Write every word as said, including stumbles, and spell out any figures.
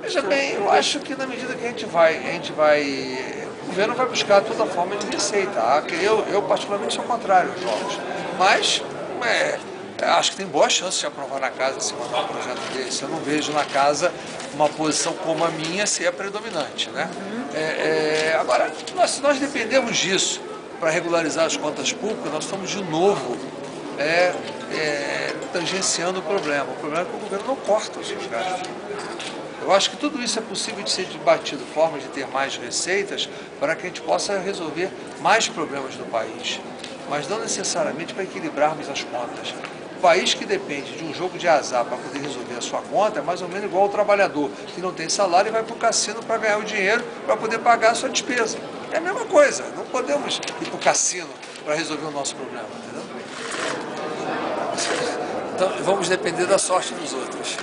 Veja bem, eu acho que na medida que a gente vai, a gente vai o governo vai buscar toda forma de receita. Eu, eu particularmente sou contrário aos jogos, mas é, acho que tem boa chance de aprovar na casa se mandar um projeto desse. Eu não vejo na casa uma posição como a minha ser a predominante, né? É, é, agora, nós, se nós dependemos disso para regularizar as contas públicas, nós estamos de novo é, é, tangenciando o problema. O problema é que o governo não corta os seus gastos. Eu acho que tudo isso é possível de ser debatido, formas de ter mais receitas para que a gente possa resolver mais problemas do país, mas não necessariamente para equilibrarmos as contas. O país que depende de um jogo de azar para poder resolver a sua conta é mais ou menos igual ao trabalhador que não tem salário e vai para o cassino para ganhar o dinheiro para poder pagar a sua despesa. É a mesma coisa, não podemos ir para o cassino para resolver o nosso problema, entendeu? Então, vamos depender da sorte dos outros.